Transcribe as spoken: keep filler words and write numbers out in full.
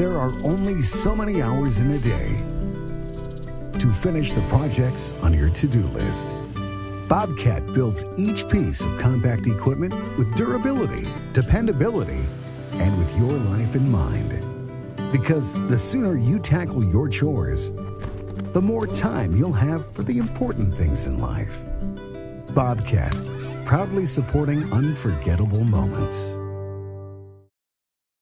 There are only so many hours in a day to finish the projects on your to-do list. Bobcat builds each piece of compact equipment with durability, dependability, and with your life in mind. Because the sooner you tackle your chores, the more time you'll have for the important things in life. Bobcat, proudly supporting unforgettable moments.